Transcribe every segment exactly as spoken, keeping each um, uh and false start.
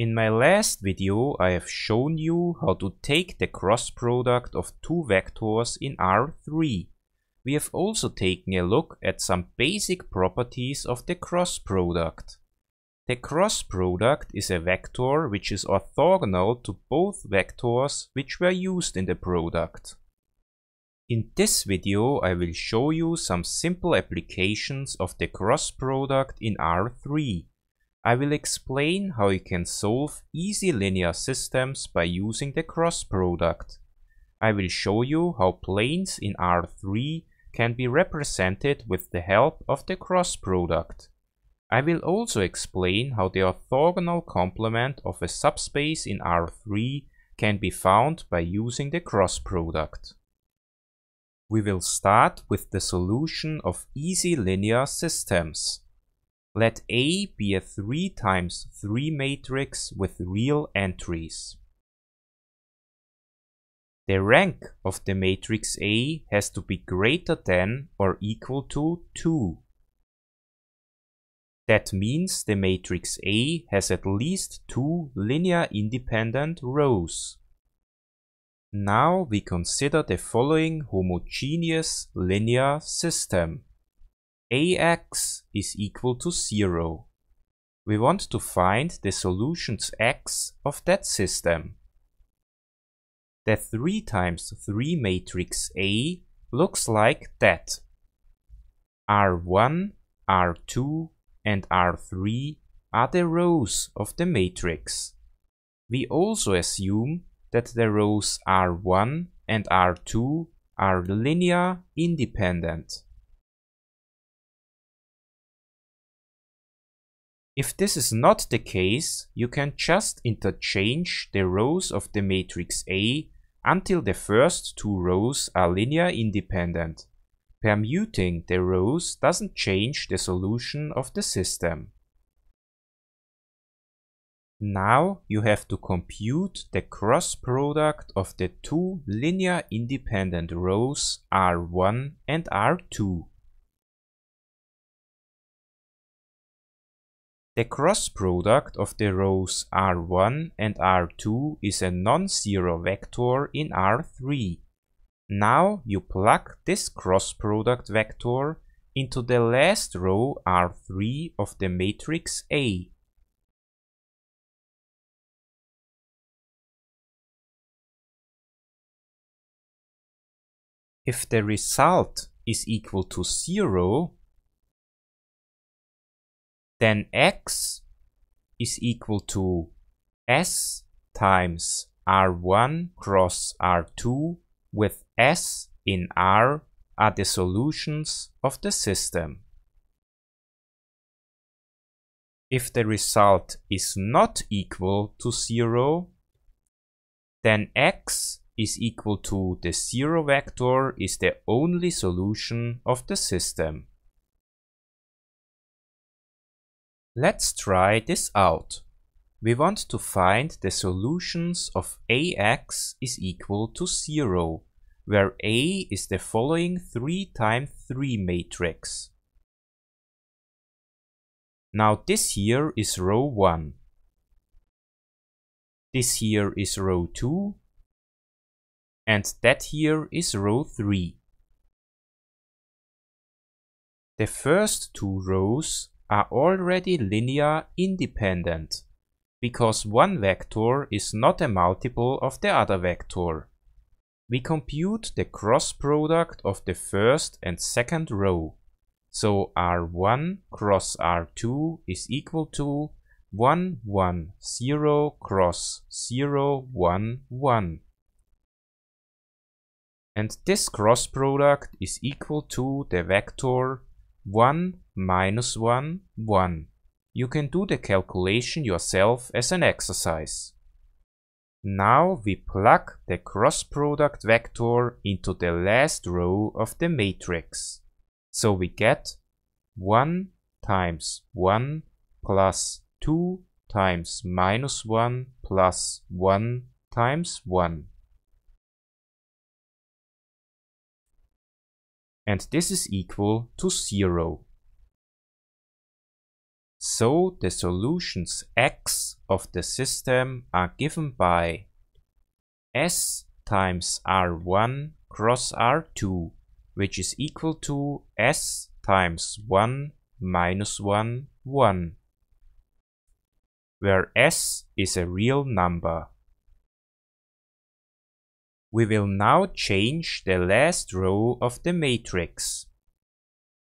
In my last video, I have shown you how to take the cross product of two vectors in R three. We have also taken a look at some basic properties of the cross product. The cross product is a vector which is orthogonal to both vectors which were used in the product. In this video, I will show you some simple applications of the cross product in R three. I will explain how you can solve easy linear systems by using the cross product. I will show you how planes in R three can be represented with the help of the cross product. I will also explain how the orthogonal complement of a subspace in R three can be found by using the cross product. We will start with the solution of easy linear systems. Let A be a three times three matrix with real entries. The rank of the matrix A has to be greater than or equal to two. That means the matrix A has at least two linear independent rows. Now we consider the following homogeneous linear system. Ax is equal to zero. We want to find the solutions x of that system. The three times three matrix A looks like that. R one, R two and R three are the rows of the matrix. We also assume that the rows R one and R two are linear independent. If this is not the case, you can just interchange the rows of the matrix A until the first two rows are linear independent. Permuting the rows doesn't change the solution of the system. Now you have to compute the cross product of the two linear independent rows R one and R two. The cross product of the rows R one and R two is a non-zero vector in R three. Now you plug this cross product vector into the last row R three of the matrix A. If the result is equal to zero, then x is equal to s times R one cross R two, with s in R are the solutions of the system. If the result is not equal to zero, then x is equal to the zero vector is the only solution of the system. Let's try this out. We want to find the solutions of Ax is equal to zero, where A is the following three times three matrix. Now this here is row one. This here is row two. And that here is row three. The first two rows are already linear independent, because one vector is not a multiple of the other vector. We compute the cross product of the first and second row. So R one cross R two is equal to one, one, zero cross zero, one, one. And this cross product is equal to the vector one, minus one, one. You can do the calculation yourself as an exercise. Now we plug the cross product vector into the last row of the matrix. So we get one times one plus two times minus one plus one times one. And this is equal to zero. So the solutions x of the system are given by s times r one cross r two, which is equal to s times one minus one, one, where s is a real number. We will now change the last row of the matrix.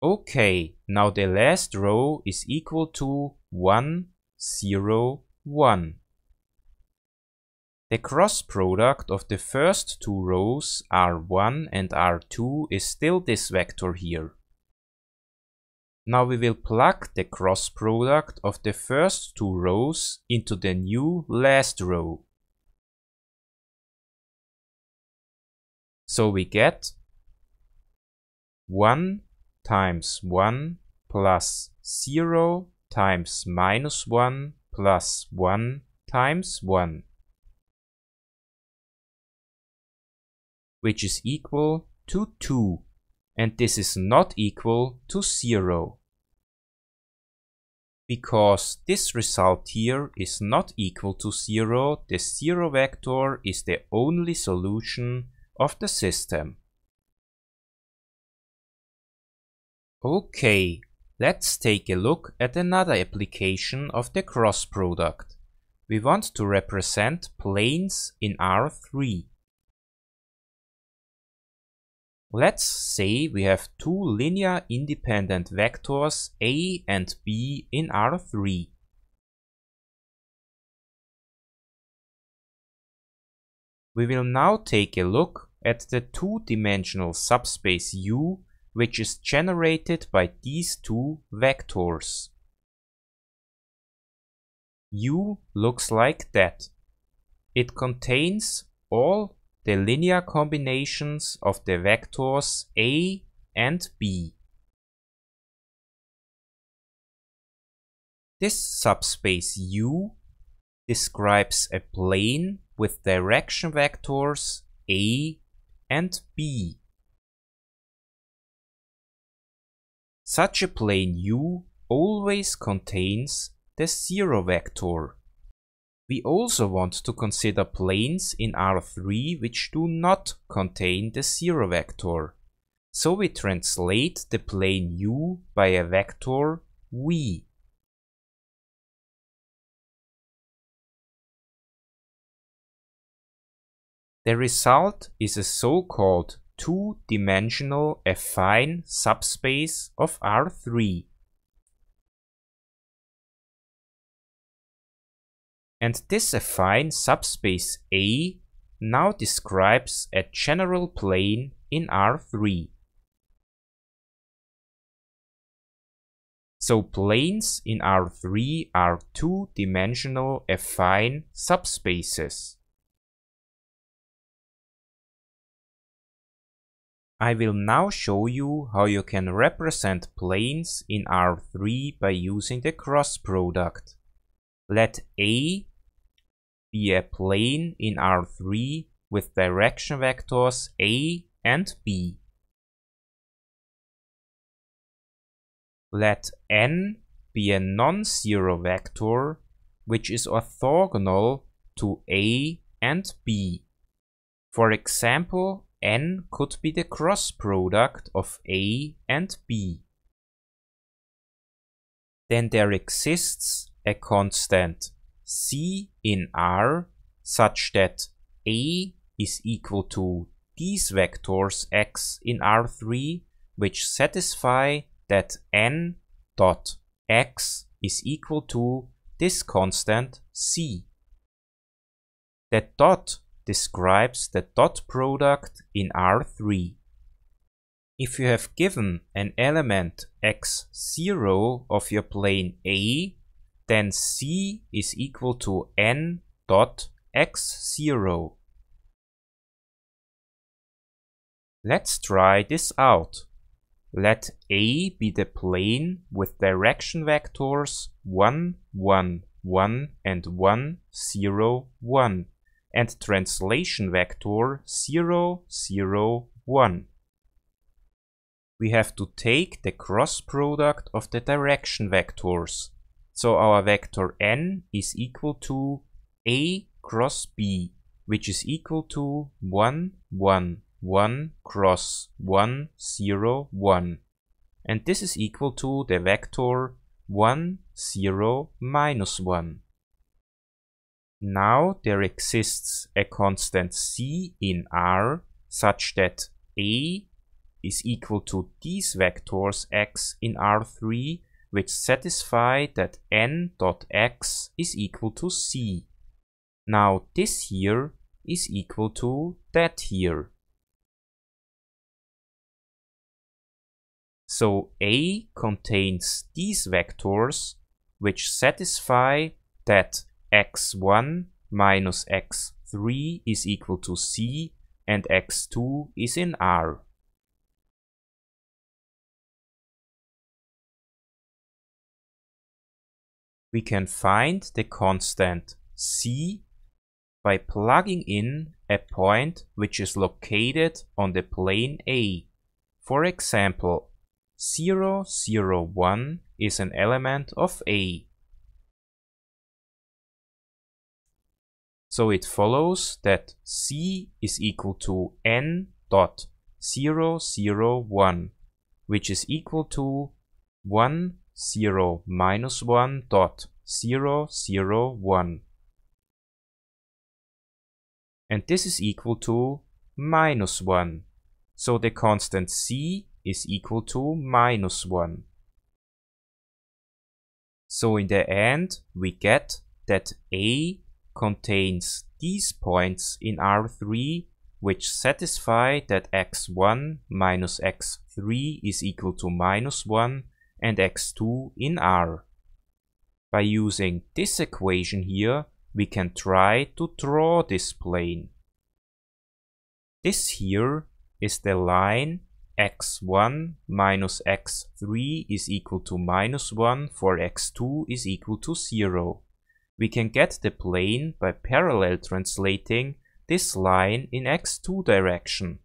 Okay, now the last row is equal to one, zero, one. The cross product of the first two rows R one and R two is still this vector here. Now we will plug the cross product of the first two rows into the new last row. So we get one times one plus zero times minus one plus one times one, which is equal to two, and this is not equal to zero, because this result here is not equal to zero. The zero vector is the only solution of the system. Okay, let's take a look at another application of the cross product. We want to represent planes in R three. Let's say we have two linear independent vectors A and B in R three. We will now take a look at the two-dimensional subspace U, which is generated by these two vectors. U looks like that. It contains all the linear combinations of the vectors A and B. This subspace U describes a plane with direction vectors A and B. Such a plane U always contains the zero vector. We also want to consider planes in R three which do not contain the zero vector. So we translate the plane U by a vector V. The result is a so-called two-dimensional affine subspace of R three. And this affine subspace A now describes a general plane in R three. So planes in R three are two-dimensional affine subspaces. I will now show you how you can represent planes in R three by using the cross product. Let A be a plane in R three with direction vectors A and B. Let N be a non-zero vector which is orthogonal to A and B. For example, N could be the cross product of A and B. Then there exists a constant C in R such that A is equal to these vectors X in R three, which satisfy that N dot X is equal to this constant C. That dot describes the dot product in R three. If you have given an element x zero of your plane A, then C is equal to N dot x zero. Let's try this out. Let A be the plane with direction vectors one, one, one and one, zero, one, and translation vector zero, zero, one. We have to take the cross product of the direction vectors So our vector n is equal to a cross b, which is equal to one, one, one cross one, zero, one. And this is equal to the vector one, zero, minus one. Now there exists a constant c in R such that a is equal to these vectors x in R three, which satisfy that n dot x is equal to c. Now this here is equal to that here. So a contains these vectors which satisfy that x one minus x three is equal to c and x two is in R. We can find the constant c by plugging in a point which is located on the plane A. For example, zero, zero, one is an element of A. So it follows that c is equal to n dot zero, zero, one, which is equal to one, zero, minus one dot zero, zero, one. And this is equal to minus one. So the constant c is equal to minus one. So in the end, we get that a contains these points in R three which satisfy that x one minus x three is equal to minus one and x two in R. By using this equation here, we can try to draw this plane. This here is the line x one minus x three is equal to minus one for x two is equal to zero. We can get the plane by parallel translating this line in x two direction.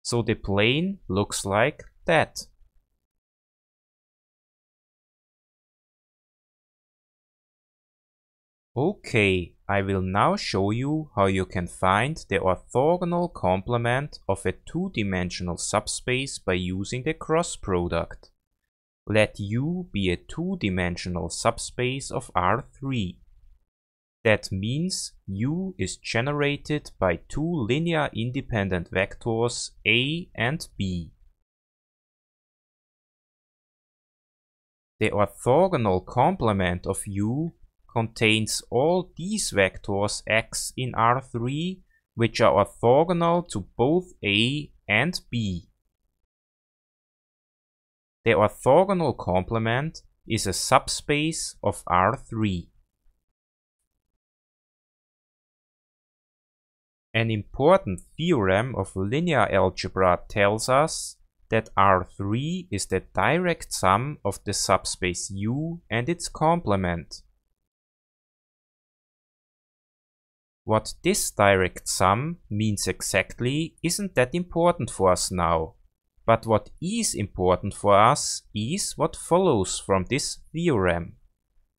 So the plane looks like that. Okay, I will now show you how you can find the orthogonal complement of a two-dimensional subspace by using the cross product. Let U be a two-dimensional subspace of R three. That means U is generated by two linear independent vectors A and B. The orthogonal complement of U contains all these vectors x in R three, which are orthogonal to both A and B. The orthogonal complement is a subspace of R three. An important theorem of linear algebra tells us that R three is the direct sum of the subspace U and its complement. What this direct sum means exactly isn't that important for us now, but what is important for us is what follows from this theorem.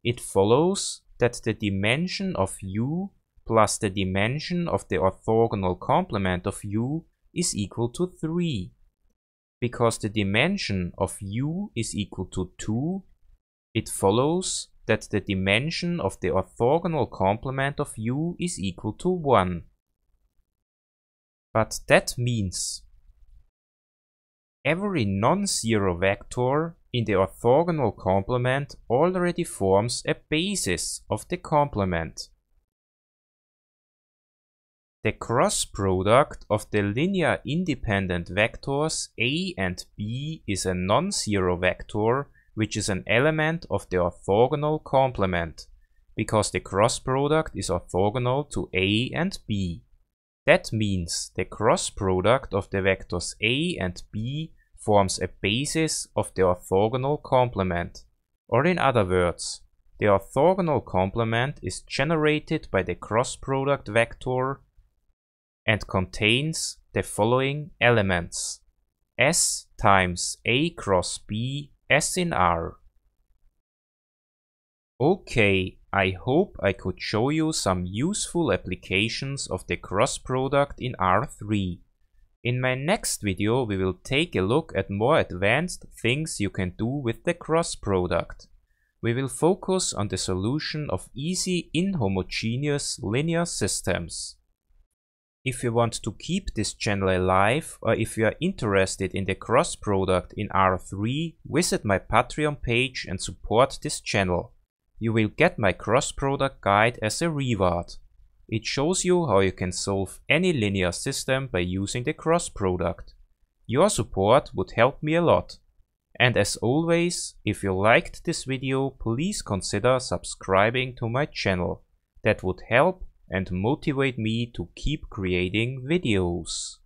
It follows that the dimension of U plus the dimension of the orthogonal complement of U is equal to three. Because the dimension of U is equal to two, it follows that the dimension of the orthogonal complement of U is equal to one. But that means every non-zero vector in the orthogonal complement already forms a basis of the complement. The cross product of the linear independent vectors A and B is a non-zero vector, which is an element of the orthogonal complement, because the cross product is orthogonal to A and B. That means the cross product of the vectors A and B forms a basis of the orthogonal complement. Or in other words, the orthogonal complement is generated by the cross product vector and contains the following elements: S times A cross B, S in R. Okay, I hope I could show you some useful applications of the cross product in R three. In my next video we will take a look at more advanced things you can do with the cross product. We will focus on the solution of easy inhomogeneous linear systems. If you want to keep this channel alive or if you are interested in the cross product in R three, visit my Patreon page and support this channel. You will get my cross product guide as a reward. It shows you how you can solve any linear system by using the cross product. Your support would help me a lot. And as always, if you liked this video, please consider subscribing to my channel. That would help and motivate me to keep creating videos.